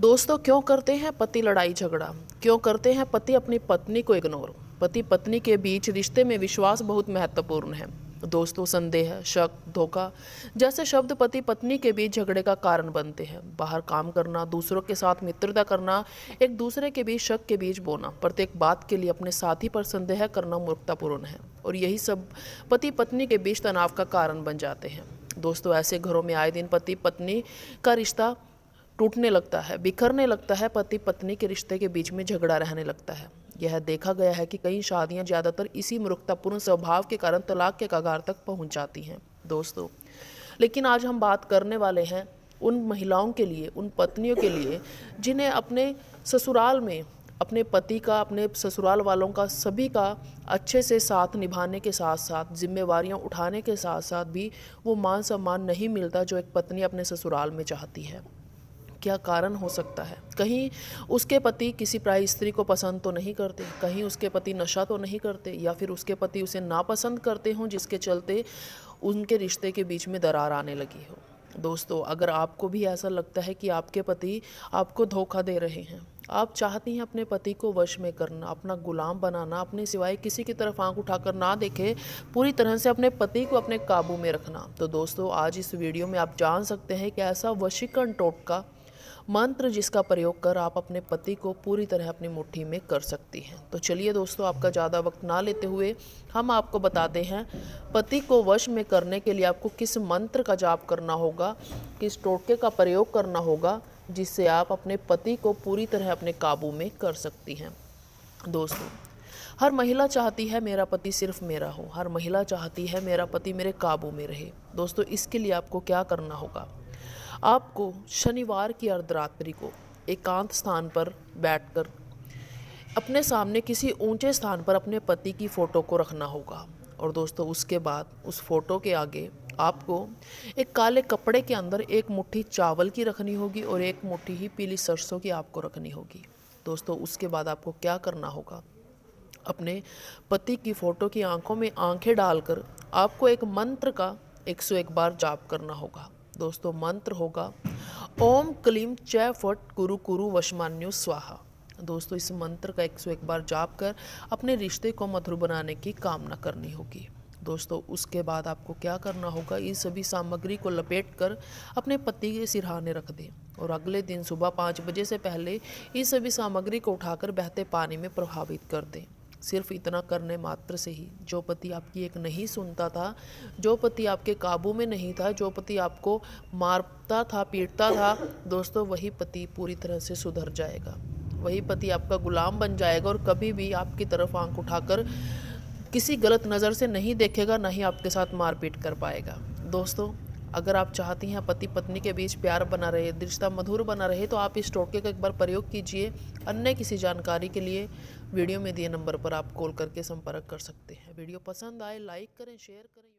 दोस्तों क्यों करते हैं पति लड़ाई झगड़ा? क्यों करते हैं पति अपनी पत्नी को इग्नोर? पति पत्नी के बीच रिश्ते में विश्वास बहुत महत्वपूर्ण है। दोस्तों संदेह, शक, धोखा जैसे शब्द पति पत्नी के बीच झगड़े का कारण बनते हैं। बाहर काम करना, दूसरों के साथ मित्रता करना, एक दूसरे के बीच शक के बीज बोना, प्रत्येक बात के लिए अपने साथी पर संदेह करना मूर्खतापूर्ण है और यही सब पति पत्नी के बीच तनाव का कारण बन जाते हैं। दोस्तों ऐसे घरों में आए दिन पति पत्नी का रिश्ता टूटने लगता है, बिखरने लगता है, पति पत्नी के रिश्ते के बीच में झगड़ा रहने लगता है। यह देखा गया है कि कई शादियां ज़्यादातर इसी मूर्खतापूर्ण स्वभाव के कारण तलाक के कगार तक पहुंच जाती हैं। दोस्तों लेकिन आज हम बात करने वाले हैं उन महिलाओं के लिए, उन पत्नियों के लिए जिन्हें अपने ससुराल में अपने पति का, अपने ससुराल वालों का, सभी का अच्छे से साथ निभाने के साथ साथ, जिम्मेवारियां उठाने के साथ साथ भी वो मान सम्मान नहीं मिलता जो एक पत्नी अपने ससुराल में चाहती है। क्या कारण हो सकता है? कहीं उसके पति किसी पराई स्त्री को पसंद तो नहीं करते, कहीं उसके पति नशा तो नहीं करते, या फिर उसके पति उसे नापसंद करते हों जिसके चलते उनके रिश्ते के बीच में दरार आने लगी हो। दोस्तों अगर आपको भी ऐसा लगता है कि आपके पति आपको धोखा दे रहे हैं, आप चाहती हैं अपने पति को वश में करना, अपना गुलाम बनाना, अपने सिवाय किसी की तरफ आंख उठाकर ना देखे, पूरी तरह से अपने पति को अपने काबू में रखना, तो दोस्तों आज इस वीडियो में आप जान सकते हैं कि ऐसा वशीकरण टोटका मंत्र जिसका प्रयोग कर आप अपने पति को पूरी तरह अपनी मुट्ठी में कर सकती हैं। तो चलिए दोस्तों आपका ज़्यादा वक्त ना लेते हुए हम आपको बताते हैं पति को वश में करने के लिए आपको किस मंत्र का जाप करना होगा, किस टोटके का प्रयोग करना होगा जिससे आप अपने पति को पूरी तरह अपने काबू में कर सकती हैं। दोस्तों हर महिला चाहती है मेरा पति सिर्फ मेरा हो, हर महिला चाहती है मेरा पति मेरे काबू में रहे। दोस्तों इसके लिए आपको क्या करना होगा? आपको शनिवार की अर्धरात्रि को एकांत स्थान पर बैठकर अपने सामने किसी ऊंचे स्थान पर अपने पति की फ़ोटो को रखना होगा और दोस्तों उसके बाद उस फ़ोटो के आगे आपको एक काले कपड़े के अंदर एक मुट्ठी चावल की रखनी होगी और एक मुट्ठी ही पीली सरसों की आपको रखनी होगी। दोस्तों उसके बाद आपको क्या करना होगा? अपने पति की फ़ोटो की आंखों में आंखें डालकर आपको एक मंत्र का 101 बार जाप करना होगा। दोस्तों मंत्र होगा ओम क्लीम चय फट कुरु कुरु वशमान्यु स्वाहा। दोस्तों इस मंत्र का 101 बार जाप कर अपने रिश्ते को मधुर बनाने की कामना करनी होगी। दोस्तों उसके बाद आपको क्या करना होगा? इन सभी सामग्री को लपेटकर अपने पति के सिरहाने रख दें और अगले दिन सुबह 5 बजे से पहले इन सभी सामग्री को उठाकर बहते पानी में प्रवाहित कर दें। सिर्फ इतना करने मात्र से ही जो पति आपकी एक नहीं सुनता था, जो पति आपके काबू में नहीं था, जो पति आपको मारता था, पीटता था, दोस्तों वही पति पूरी तरह से सुधर जाएगा, वही पति आपका गुलाम बन जाएगा और कभी भी आपकी तरफ आंख उठाकर किसी गलत नज़र से नहीं देखेगा, ना ही आपके साथ मारपीट कर पाएगा। दोस्तों अगर आप चाहती हैं पति पत्नी के बीच प्यार बना रहे, रिश्ता मधुर बना रहे, तो आप इस टोटके का एक बार प्रयोग कीजिए। अन्य किसी जानकारी के लिए वीडियो में दिए नंबर पर आप कॉल करके संपर्क कर सकते हैं। वीडियो पसंद आए लाइक करें, शेयर करें।